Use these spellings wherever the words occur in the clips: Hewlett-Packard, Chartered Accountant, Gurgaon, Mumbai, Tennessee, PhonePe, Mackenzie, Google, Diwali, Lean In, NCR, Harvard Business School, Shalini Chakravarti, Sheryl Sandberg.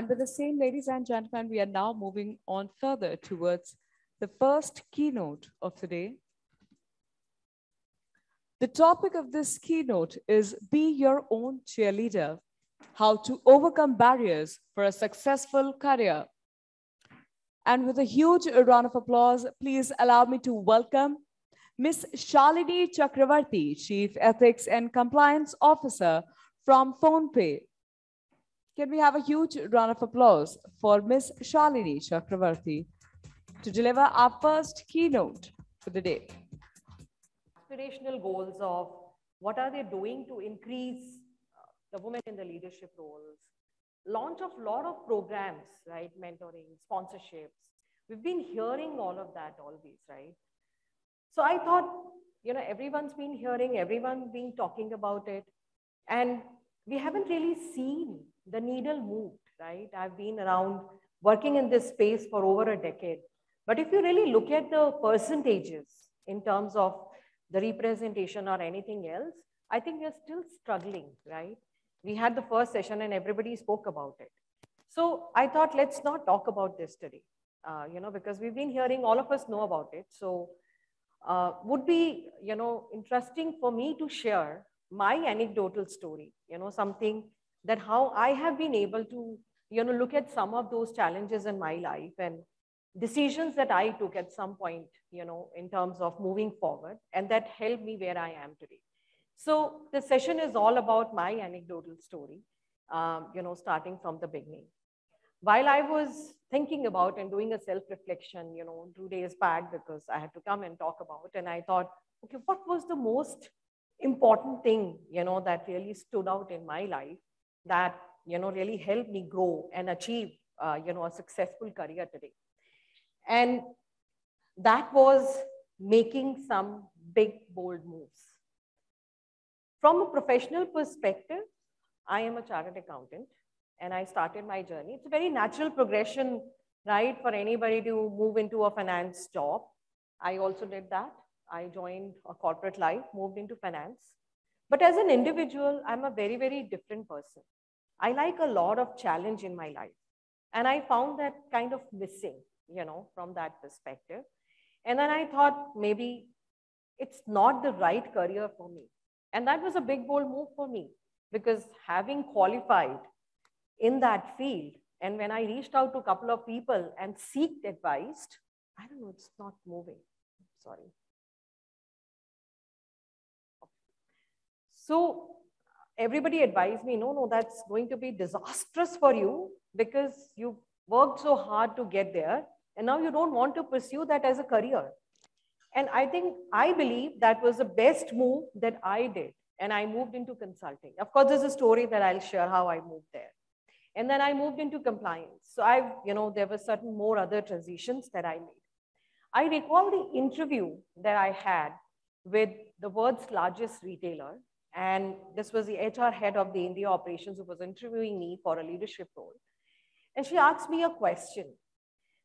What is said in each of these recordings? And with the same, ladies and gentlemen, we are now moving on further towards the first keynote of the day. The topic of this keynote is Be Your Own Cheerleader, How to Overcome Barriers for a Successful Career. And with a huge round of applause, please allow me to welcome Ms. Shalini Chakravarti, Chief Ethics and Compliance Officer from PhonePe. Can we have a huge round of applause for Ms. Shalini Chakravarti to deliver our first keynote for the day? Aspirational goals of what are they doing to increase the women in the leadership roles, launch of lot of programs, right? Mentoring, sponsorships. We've been hearing all of that always, right? So I thought, you know, everyone's been hearing, everyone's been talking about it, and we haven't really seen the needle moved, right? I've been around working in this space for over a decade. But if you really look at the percentages in terms of the representation or anything else, I think we're still struggling, right? We had the first session and everybody spoke about it. So I thought, let's not talk about this today, you know, because we've been hearing, all of us know about it. So would be, you know, interesting for me to share my anecdotal story, you know, something that how I have been able to, you know, look at some of those challenges in my life and decisions that I took at some point, you know, in terms of moving forward, and that helped me where I am today. So the session is all about my anecdotal story, you know, starting from the beginning. While I was thinking about and doing a self-reflection, you know, 2 days back, because I had to come and talk about, and I thought, okay, what was the most important thing, you know, that really stood out in my life that, you know, really helped me grow and achieve, you know, a successful career today. And that was making some big, bold moves. From a professional perspective, I am a chartered accountant and I started my journey. It's a very natural progression, right, for anybody to move into a finance job. I also did that. I joined a corporate life, moved into finance. But as an individual, I'm a very, very different person. I like a lot of challenge in my life. And I found that kind of missing, you know, from that perspective. And then I thought maybe it's not the right career for me. And that was a big, bold move for me, because having qualified in that field, and when I reached out to a couple of people and seeked advice, I don't know, it's not moving. Sorry. So everybody advised me, no, that's going to be disastrous for you because you worked so hard to get there and now you don't want to pursue that as a career. And I think, I believe that was the best move that I did. And I moved into consulting. Of course, there's a story that I'll share how I moved there. And then I moved into compliance. So I've, you know, there were certain more other transitions that I made. I recall the interview that I had with the world's largest retailer. And this was the HR head of the India operations who was interviewing me for a leadership role. And she asked me a question.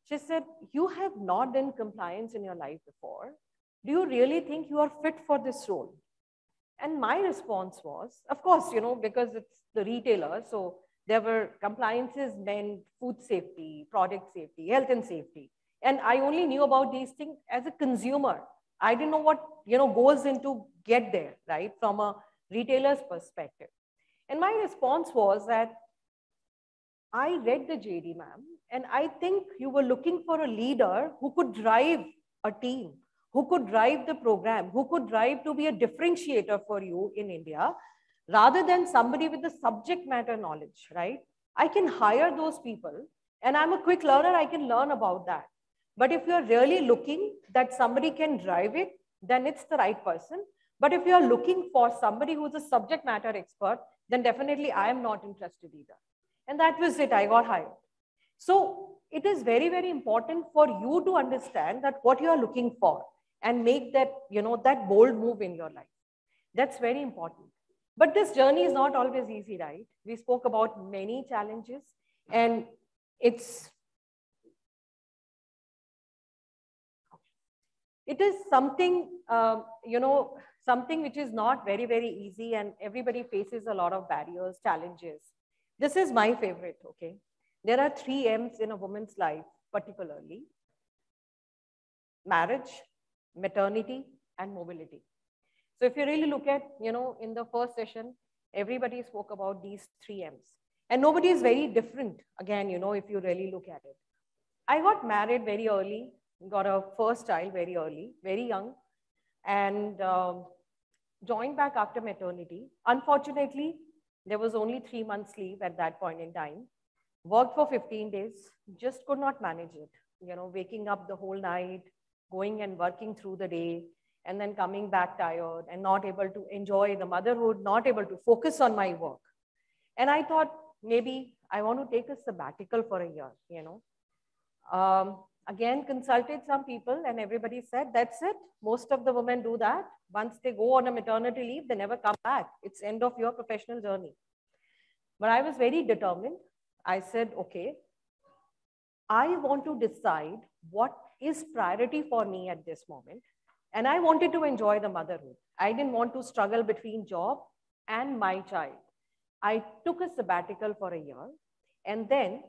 She said, you have not done compliance in your life before. Do you really think you are fit for this role? And my response was, of course, you know, because it's the retailer. So there were compliances meant food safety, product safety, health and safety. And I only knew about these things as a consumer. I didn't know what, you know, goes into get there, right? From a retailer's perspective. And my response was that I read the JD, ma'am, and I think you were looking for a leader who could drive a team, who could drive the program, who could drive to be a differentiator for you in India, rather than somebody with the subject matter knowledge, right? I can hire those people and I'm a quick learner, I can learn about that. But if you're really looking that somebody can drive it, then it's the right person. But if you're looking for somebody who's a subject matter expert, then definitely I am not interested either. And that was it, I got hired. So it is very, very important for you to understand that what you are looking for and make that, you know, that bold move in your life. That's very important. But this journey is not always easy, right? We spoke about many challenges and it is something, you know, something which is not very, very easy, and everybody faces a lot of barriers, challenges. This is my favorite, okay? There are three M's in a woman's life, particularly: marriage, maternity, and mobility. So if you really look at, in the first session, everybody spoke about these three M's. And nobody is very different, again, if you really look at it. I got married very early, got a first child very early, very young, and joined back after maternity. Unfortunately, there was only 3 months leave at that point in time. Worked for 15 days, just could not manage it. Waking up the whole night, going and working through the day, and then coming back tired and not able to enjoy the motherhood, not able to focus on my work. And I thought maybe I want to take a sabbatical for a year, Again, consulted some people and everybody said, that's it. Most of the women do that. Once they go on a maternity leave, they never come back. It's end of your professional journey. But I was very determined. I said, okay, I want to decide what is priority for me at this moment. And I wanted to enjoy the motherhood. I didn't want to struggle between job and my child. I took a sabbatical for a year, and then,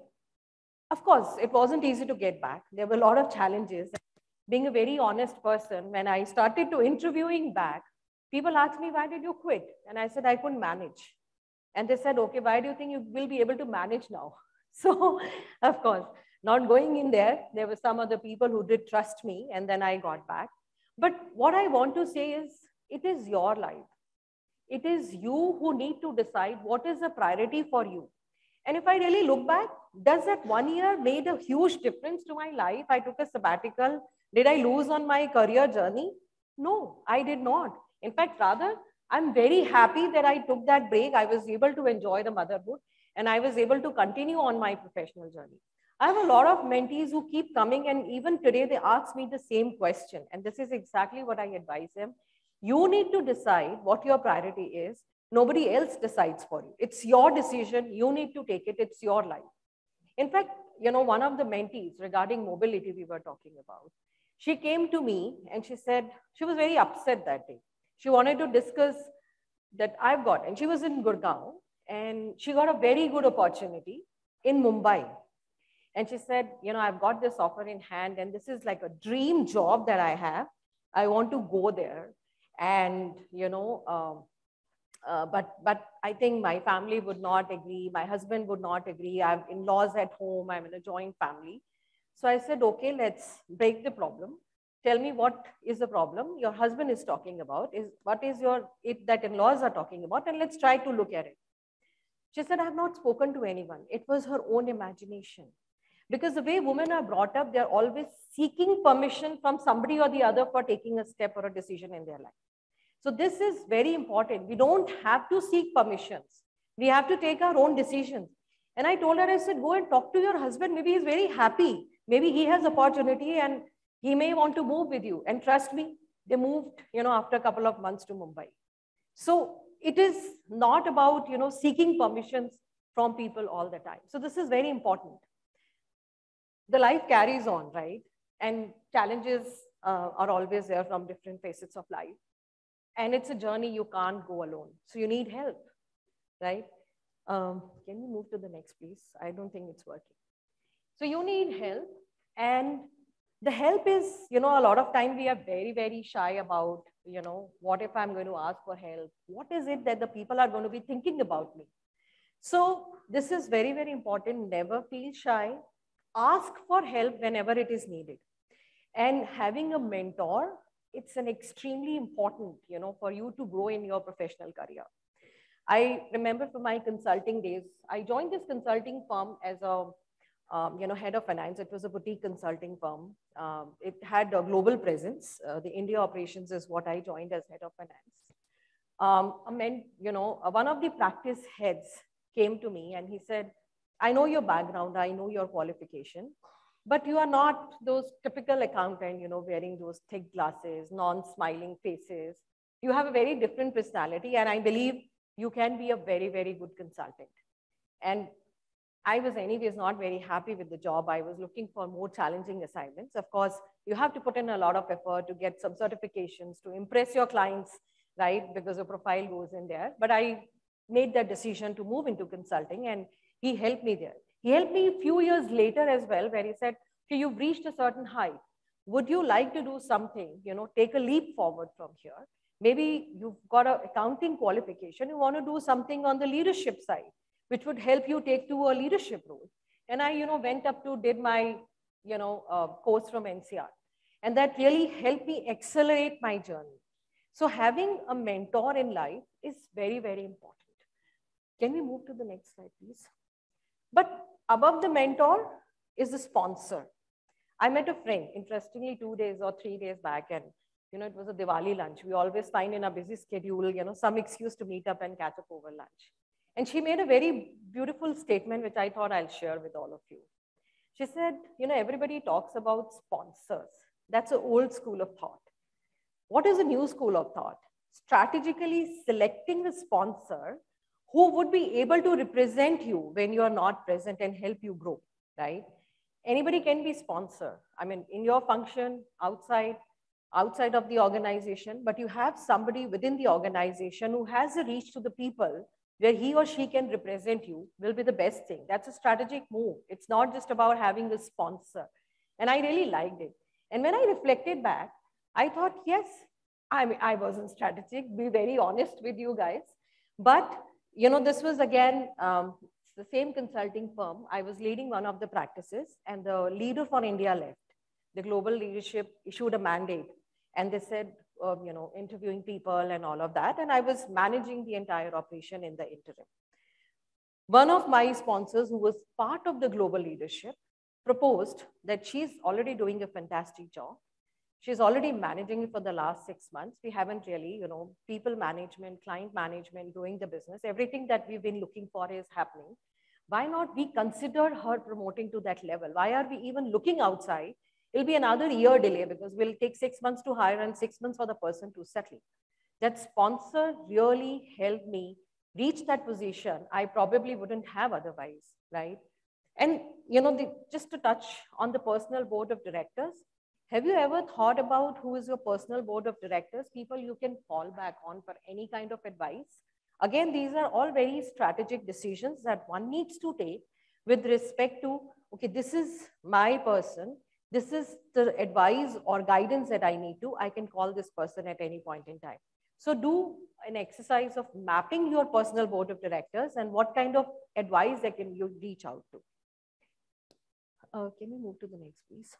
of course, it wasn't easy to get back. There were a lot of challenges. Being a very honest person, when I started to interviewing back, people asked me, why did you quit? And I said, I couldn't manage. And they said, okay, why do you think you will be able to manage now? So, of course, not going in there, there were some other people who did trust me, and then I got back. But what I want to say is, it is your life. It is you who need to decide what is the priority for you. And if I really look back, does that 1 year made a huge difference to my life? I took a sabbatical. Did I lose on my career journey? No, I did not. In fact, rather, I'm very happy that I took that break. I was able to enjoy the motherhood and I was able to continue on my professional journey. I have a lot of mentees who keep coming, and even today they ask me the same question. And this is exactly what I advise them. You need to decide what your priority is. Nobody else decides for you. It's your decision. You need to take it. It's your life. In fact, one of the mentees regarding mobility we were talking about, she came to me and she said, she was very upset that day. She wanted to discuss that I've got, and she was in Gurgaon, and she got a very good opportunity in Mumbai. And she said, I've got this offer in hand and this is like a dream job that I have. I want to go there. And, but I think my family would not agree. My husband would not agree. I have in-laws at home. I'm in a joint family. So I said, okay, let's break the problem. Tell me what is the problem your husband is talking about, what in-laws are talking about, and let's try to look at it. She said, I have not spoken to anyone. It was her own imagination. Because the way women are brought up, they're always seeking permission from somebody or the other for taking a step or a decision in their life. So this is very important. We don't have to seek permissions. We have to take our own decisions. And I told her, I said, go and talk to your husband. Maybe he's very happy. Maybe he has opportunity and he may want to move with you. And trust me, they moved, after a couple of months to Mumbai. So it is not about, seeking permissions from people all the time. So this is very important. The life carries on, right? And challenges are always there from different facets of life. And it's a journey, you can't go alone. So you need help, right? Can you move to the next, please? I don't think it's working. So you need help. And the help is, a lot of time we are very, very shy about, what if I'm going to ask for help? What is it that the people are going to be thinking about me? So this is very, very important. Never feel shy. Ask for help whenever it is needed. And having a mentor, it's an extremely important, for you to grow in your professional career. I remember from my consulting days, I joined this consulting firm as a, head of finance. It was a boutique consulting firm. It had a global presence. The India operations is what I joined as head of finance. One of the practice heads came to me and he said, I know your background, I know your qualification, but you are not those typical accountant, wearing those thick glasses, non-smiling faces. You have a very different personality, and I believe you can be a very, very good consultant. And I was anyways not very happy with the job. I was looking for more challenging assignments. Of course, you have to put in a lot of effort to get some certifications, to impress your clients, right? Because your profile goes in there. But I made that decision to move into consulting, and he helped me there. He helped me a few years later as well, where he said, okay, you've reached a certain height. Would you like to do something, you know, take a leap forward from here? Maybe you've got an accounting qualification. You want to do something on the leadership side, which would help you take to a leadership role. And I, you know, went up to, did my, you know, course from NCR. And that really helped me accelerate my journey. So having a mentor in life is very, very important. Can we move to the next slide, please? But above the mentor is the sponsor. I met a friend, interestingly, 2 days or 3 days back, and you know, it was a Diwali lunch. We always find in our busy schedule, you know, some excuse to meet up and catch up over lunch. And she made a very beautiful statement, which I thought I'll share with all of you. She said, you know, everybody talks about sponsors. That's an old school of thought. What is a new school of thought? Strategically selecting a sponsor who would be able to represent you when you are not present and help you grow, right? Anybody can be sponsor. I mean, in your function, outside of the organization, but you have somebody within the organization who has a reach to the people where he or she can represent you will be the best thing. That's a strategic move. It's not just about having a sponsor. And I really liked it. And when I reflected back, I thought, yes, I mean, I wasn't strategic, be very honest with you guys. But, you know, this was again, the same consulting firm. I was leading one of the practices and the leader for India left. The global leadership issued a mandate and they said, you know, interviewing people and all of that. And I was managing the entire operation in the interim. One of my sponsors who was part of the global leadership proposed that she's already doing a fantastic job. She's already managing it for the last 6 months. We haven't really, you know, people management, client management, doing the business, everything that we've been looking for is happening. Why not we consider her promoting to that level? Why are we even looking outside? It'll be another year delay because we'll take 6 months to hire and 6 months for the person to settle. That sponsor really helped me reach that position I probably wouldn't have otherwise, right? And, you know, just to touch on the personal board of directors, have you ever thought about who is your personal board of directors, people you can fall back on for any kind of advice? Again, these are all very strategic decisions that one needs to take with respect to, okay, this is my person. This is the advice or guidance that I need to. I can call this person at any point in time. So do an exercise of mapping your personal board of directors and what kind of advice that can you reach out to. Can we move to the next, please?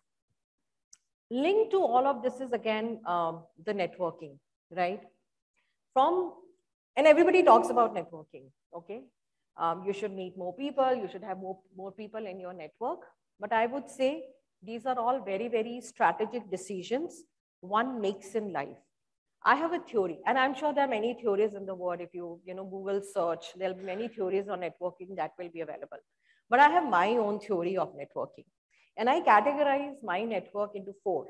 Linked to all of this is again the networking, right? And everybody talks about networking, okay? You should meet more people, you should have more people in your network. But I would say these are all very, very strategic decisions one makes in life. I have a theory, and I'm sure there are many theories in the world. If you, you know, Google search, there'll be many theories on networking that will be available. But I have my own theory of networking. And I categorize my network into 4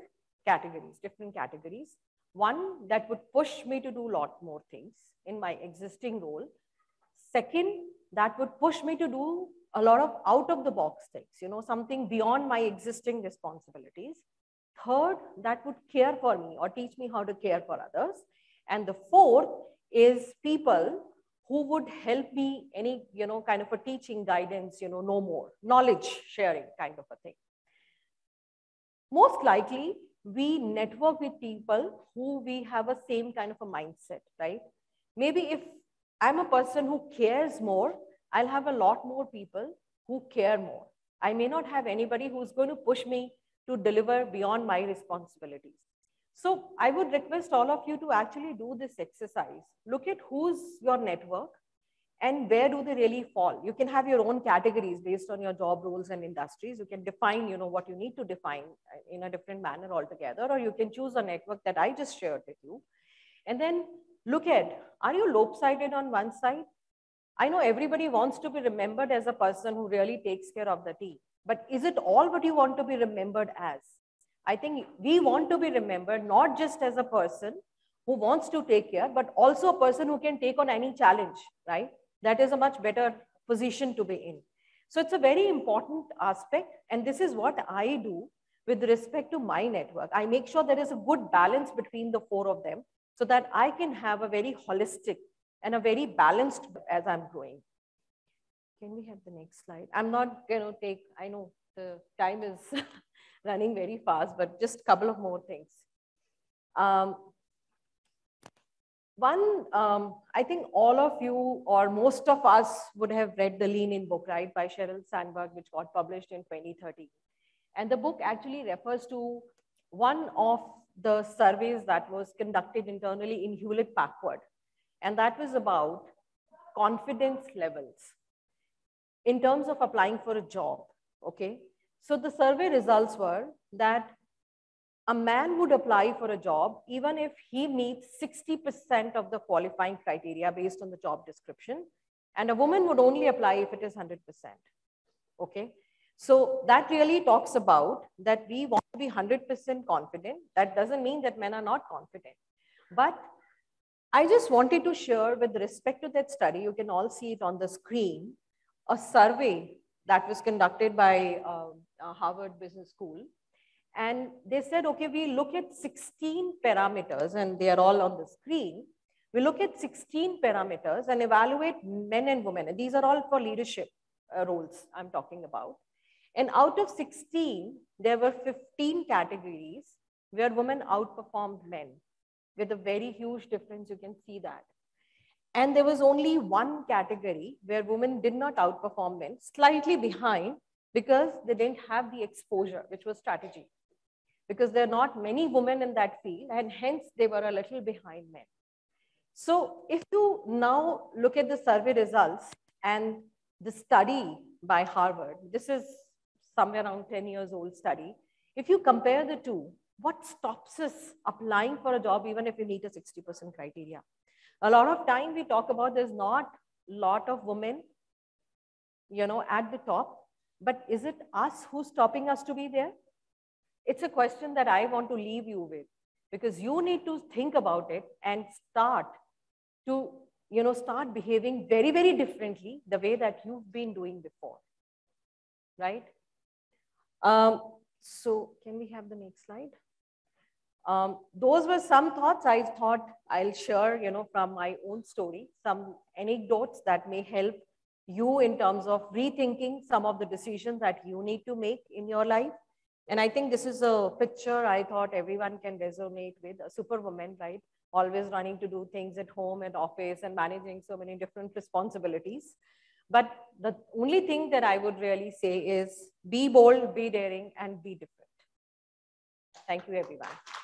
categories, different categories. One that would push me to do a lot more things in my existing role. Second, that would push me to do a lot of out-of-the-box things, you know, something beyond my existing responsibilities. Third, that would care for me or teach me how to care for others. And the fourth is people who would help me any, you know, kind of a teaching, guidance, you know more, knowledge sharing kind of a thing. Most likely, we network with people who we have a same kind of a mindset, right? Maybe if I'm a person who cares more, I'll have a lot more people who care more. I may not have anybody who's going to push me to deliver beyond my responsibilities. So I would request all of you to actually do this exercise. Look at who's your network and where do they really fall. You can have your own categories based on your job roles and industries. You can define, you know, what you need to define in a different manner altogether, or you can choose a network that I just shared with you. And then look at, are you lopsided on one side? I know everybody wants to be remembered as a person who really takes care of the team, but is it all what you want to be remembered as? I think we want to be remembered not just as a person who wants to take care, but also a person who can take on any challenge, right? That is a much better position to be in. So it's a very important aspect. And this is what I do with respect to my network. I make sure there is a good balance between the 4 of them so that I can have a very holistic and a very balanced as I'm growing. Can we have the next slide? I'm not going to take, I know the time is running very fast, but just a couple of more things. I think all of you or most of us would have read the Lean In book, right, by Sheryl Sandberg, which got published in 2013. And the book actually refers to one of the surveys that was conducted internally in Hewlett-Packard. And that was about confidence levels in terms of applying for a job, okay? So the survey results were that a man would apply for a job even if he meets 60% of the qualifying criteria based on the job description, and a woman would only apply if it is 100%, okay? So that really talks about that we want to be 100% confident. That doesn't mean that men are not confident, but I just wanted to share with respect to that study, you can all see it on the screen, a survey that was conducted by Harvard Business School. And they said, okay, we look at 16 parameters, and they are all on the screen. We look at 16 parameters and evaluate men and women. And these are all for leadership roles I'm talking about. And out of 16, there were 15 categories where women outperformed men with a very huge difference. You can see that. And there was only one category where women did not outperform men, slightly behind, because they didn't have the exposure, which was strategy. Because there are not many women in that field, and hence they were a little behind men. So if you now look at the survey results and the study by Harvard, this is somewhere around 10 years old study. If you compare the two, what stops us applying for a job even if we meet a 60% criteria? A lot of time we talk about there's not a lot of women, you know, at the top, but is it us who's stopping us to be there? It's a question that I want to leave you with, because you need to think about it and start to, you know, start behaving very, very differently the way that you've been doing before, right? So can we have the next slide? Those were some thoughts I thought I'll share, you know, from my own story, some anecdotes that may help you in terms of rethinking some of the decisions that you need to make in your life. And I think this is a picture I thought everyone can resonate with, a superwoman, right? Always running to do things at home and office and managing so many different responsibilities. But the only thing that I would really say is be bold, be daring, and be different. Thank you, everyone.